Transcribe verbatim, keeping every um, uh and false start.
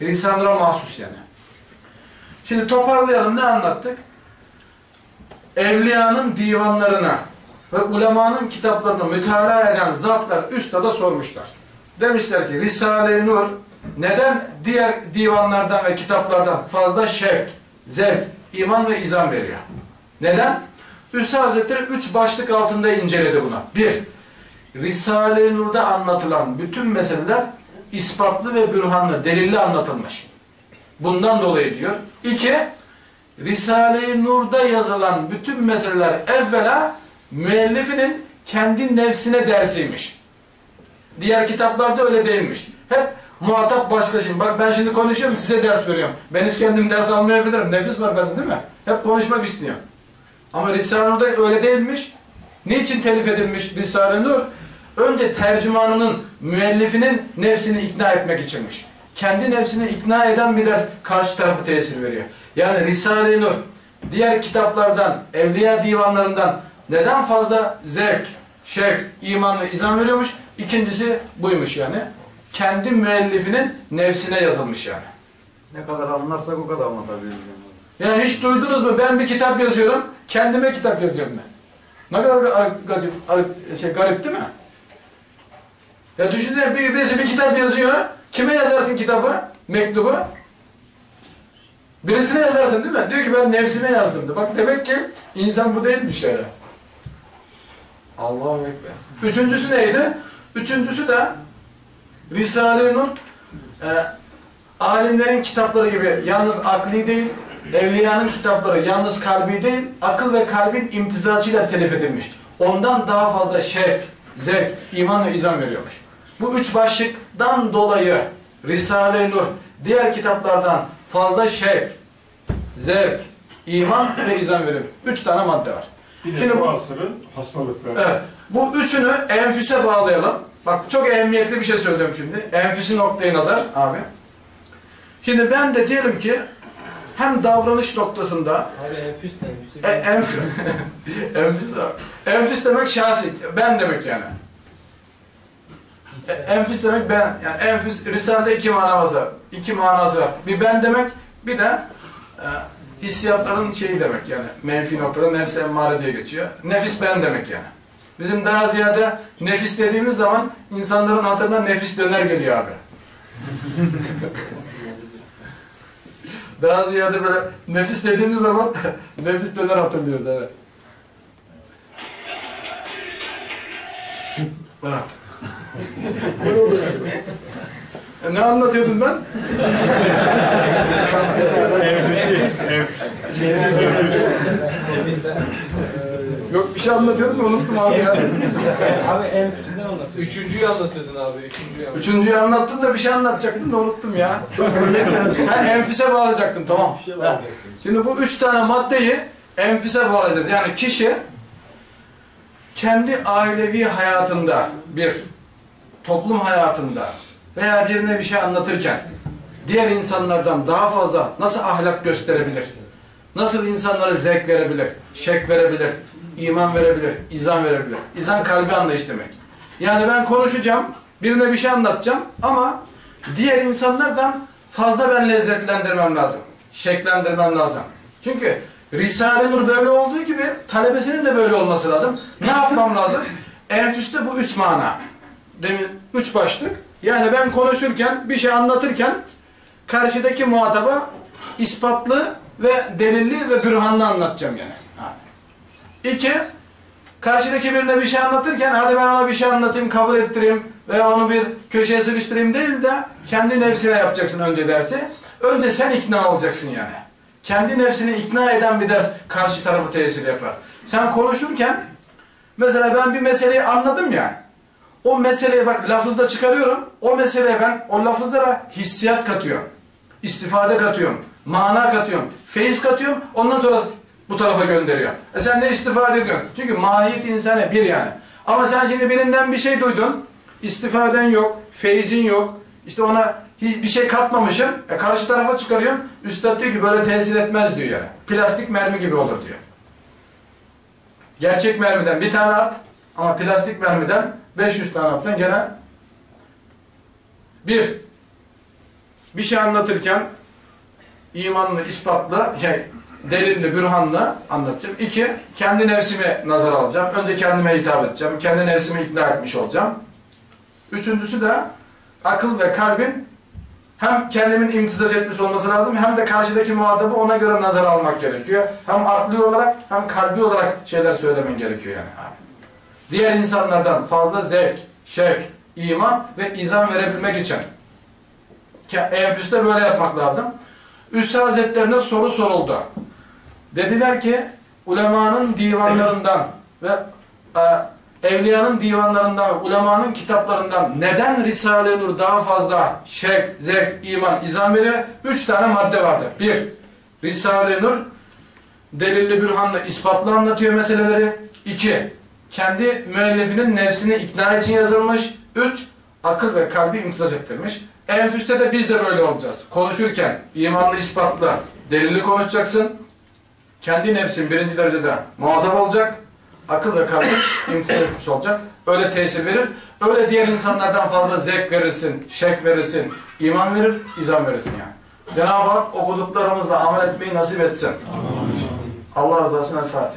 İnsanlara mahsus yani. Şimdi toparlayalım, ne anlattık? Evliyanın divanlarına ve ulemanın kitaplarına mütalaa eden zatlar üstada sormuşlar. Demişler ki Risale-i Nur neden diğer divanlardan ve kitaplardan fazla şevk, zevk, iman ve izan veriyor? Neden? Üstad Hazretleri üç başlık altında inceledi buna. Bir, Risale-i Nur'da anlatılan bütün meseleler ispatlı ve bürhanlı, delilli anlatılmış. Bundan dolayı diyor. İki, Risale-i Nur'da yazılan bütün meseleler evvela müellifinin kendi nefsine dersiymiş. Diğer kitaplarda öyle değilmiş. Hep muhatap başka. Şimdi bak ben şimdi konuşuyorum, size ders veriyorum. Ben hiç kendim ders almayabilirim. Nefis var benim, değil mi? Hep konuşmak istiyor. Ama Risale-i Nur'da öyle değilmiş. Niçin telif edilmiş Risale-i Nur? Önce tercümanının, müellifinin nefsini ikna etmek içinmiş. Kendi nefsini ikna eden bir ders karşı tarafı tesir veriyor. Yani Risale-i Nur diğer kitaplardan, evliya divanlarından neden fazla zevk, şevk, iman ve izan veriyormuş? İkincisi buymuş yani. Kendi müellifinin nefsine yazılmış yani. Ne kadar anlarsak o kadar anlatabiliriz. Ya hiç duydunuz mu? Ben bir kitap yazıyorum, kendime kitap yazıyorum ben. Ne kadar garip, şey, garip değil mi? Ya düşünsene bir, birisi bir kitap yazıyor. Kime yazarsın kitabı, mektubu? Birisine yazarsın değil mi? Diyor ki ben nefsime yazdım da. Bak demek ki insan bu değilmiş yani. Allahu Ekber. Üçüncüsü neydi? Üçüncüsü de Risale-i Nur e, alimlerin kitapları gibi yalnız akli değil, evliyanın kitapları yalnız kalbi değil, akıl ve kalbin imtizacıyla telif edilmiş. Ondan daha fazla şevk, zevk, iman ve izan veriyormuş. Bu üç başlıktan dolayı Risale-i Nur diğer kitaplardan fazla şevk, zevk, iman ve izan veriyor. Üç tane madde var. Yine şimdi bu asrın hastalıkları. Evet. Bu üçünü enfüse bağlayalım. Bak çok ehemmiyetli bir şey söylüyorum şimdi. Enfüsü noktayı nazar abi. Şimdi ben de diyelim ki hem davranış noktasında abi enfüs de, enfüs. E, enfüs. Enfüs abi. Enfüs demek şahsi. Ben demek yani. E, enfüs demek ben. Yani enfüs Risale'de iki manası. İki manası. Bir ben demek, bir de e, hissiyatların şeyi demek yani. Menfi noktada nefs-i emmare diye geçiyor. Nefis ben demek yani. Bizim daha ziyade nefis dediğimiz zaman insanların hatırına nefis döner geliyor abi. Daha ziyade böyle nefis dediğimiz zaman nefis döner hatırlıyoruz evet. E, ne anlatıyordum ben? Nefis. Nefis. Yok bir şey anlatıyordum da unuttum abi ya. Abi enfüsünden anlat. Üçüncüyü anlatıyordun abi. Üçüncüyü, Üçüncüyü anlattım da bir şey anlatacaktım da unuttum ya. Ha, enfüse bağlayacaktım tamam. Şey şimdi bu üç tane maddeyi enfüse bağlayacağız. Yani kişi kendi ailevi hayatında bir, toplum hayatında veya birine bir şey anlatırken diğer insanlardan daha fazla nasıl ahlak gösterebilir? Nasıl insanlara zevk verebilir? Şevk verebilir? İman verebilir, izan verebilir. İzan kalbi anlayış demek. Yani ben konuşacağım, birine bir şey anlatacağım ama diğer insanlardan fazla ben lezzetlendirmem lazım. Şeklendirmem lazım. Çünkü Risale-i Nur böyle olduğu gibi talebesinin de böyle olması lazım. Ne yapmam lazım? Enfüste bu üç mana. Demin üç başlık. Yani ben konuşurken, bir şey anlatırken karşıdaki muhataba ispatlı ve delilli ve bürhanlı anlatacağım yani. İki, karşıdaki birine bir şey anlatırken hadi ben ona bir şey anlatayım, kabul ettireyim veya onu bir köşeye sıkıştırayım değil de kendi nefsine yapacaksın önce dersi. Önce sen ikna olacaksın yani. Kendi nefsini ikna eden bir ders karşı tarafı tesir yapar. Sen konuşurken mesela ben bir meseleyi anladım ya, o meseleye bak lafızda çıkarıyorum, o meseleye ben o lafızlara hissiyat katıyorum, istifade katıyorum, mana katıyorum, feyiz katıyorum, ondan sonra bu tarafa gönderiyor. E sen de istifade ediyorsun. Çünkü mahiyet insana bir yani. Ama sen şimdi birinden bir şey duydun. İstifaden yok, feyzin yok. İşte ona hiçbir şey katmamışım. E karşı tarafa çıkarıyorum. Üstad diyor ki böyle tesir etmez diyor yani. Plastik mermi gibi olur diyor. Gerçek mermiden bir tane at ama plastik mermiden beş yüz tane atsan gene bir bir şey anlatırken imanlı, ispatla, şey, delille, bürhanla anlatacağım. İki, kendi nefsime nazar alacağım. Önce kendime hitap edeceğim. Kendi nefsimi ikna etmiş olacağım. Üçüncüsü de akıl ve kalbin hem kendimin imtizac etmiş olması lazım, hem de karşıdaki muhatabı ona göre nazar almak gerekiyor. Hem akli olarak hem kalbi olarak şeyler söylemen gerekiyor yani. Diğer insanlardan fazla zevk, şevk, iman ve izan verebilmek için. Enfüste böyle yapmak lazım. Üstad Hazretlerine soru soruldu. Dediler ki, ulemanın divanlarından ve e, evliyanın divanlarından, ulemanın kitaplarından neden Risale-i Nur daha fazla şevk, zevk, iman, izan veriyor? Üç tane madde vardı. Bir, Risale-i Nur delilli, bürhanla, ispatla anlatıyor meseleleri. İki, kendi müellifinin nefsini ikna için yazılmış. Üç, akıl ve kalbi imtizac ettirmiş. Enfüste de biz de böyle olacağız. Konuşurken imanlı, ispatlı, delilli konuşacaksın. Kendi nefsin birinci derecede muhatap olacak. Akıl ve kalbi imtisac etmiş olacak. Öyle tesir verir. Öyle diğer insanlardan fazla zevk verirsin, şek verirsin, iman verir, izan verirsin yani. Cenab-ı Hak okuduklarımızla amel etmeyi nasip etsin. Allah razı olsun. El Fatiha.